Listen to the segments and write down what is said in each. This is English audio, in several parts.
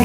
I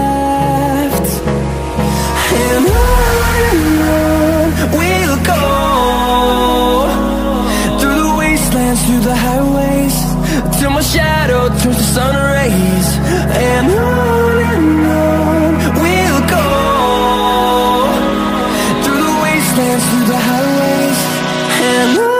left. And on we'll go, through the wastelands, through the highways, till my shadow turns to sun rays. And on we'll go, through the wastelands, through the highways, and on.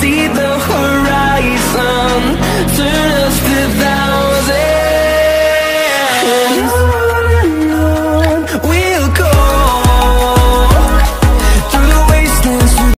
See the horizon.